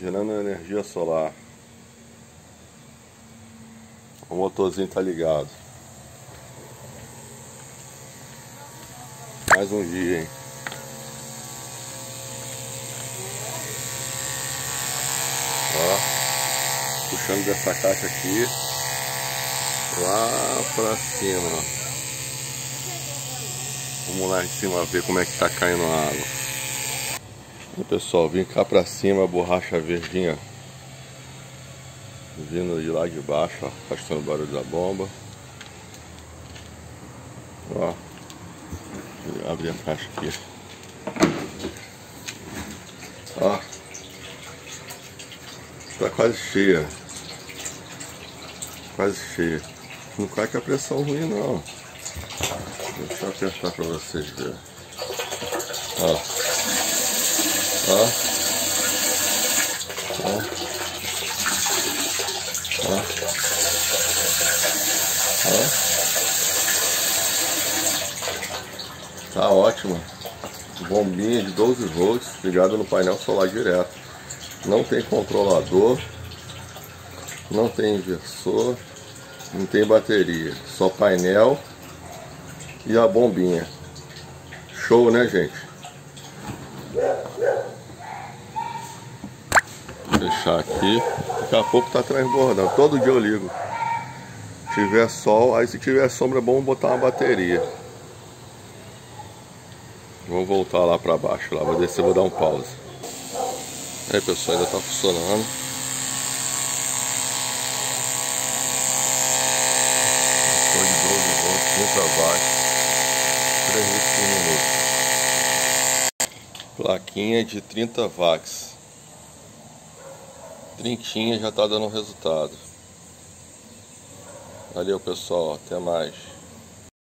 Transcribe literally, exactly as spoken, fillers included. gerando energia solar. O motorzinho tá ligado. Mais um dia, hein? Ó, puxando dessa caixa aqui lá pra cima. Vamos lá em cima ver como é que tá caindo a água. E pessoal, vim cá pra cima, a borracha verdinha vindo de lá de baixo, ó, afastando o barulho da bomba. Ó, abri a caixa aqui. Ó, tá quase cheia. Quase cheia. Não cai com a pressão ruim, não. Deixa eu apertar pra vocês verem. Ó. Ó. Tá ótima. Bombinha de doze volts ligada no painel solar direto. Não tem controlador, não tem inversor, não tem bateria, só painel e a bombinha. Show, né, gente? Vou deixar aqui. Daqui a pouco tá transbordando. Todo dia eu ligo. Se tiver sol, aí se tiver sombra é bom botar uma bateria. Vou voltar lá pra baixo, lá vou descer, vou dar um pause. Aí pessoal, ainda tá funcionando. Estou de doze volts, vem pra baixo. três litros por minuto. Plaquinha de trinta watts. Trintinha já tá dando resultado. Valeu pessoal, até mais.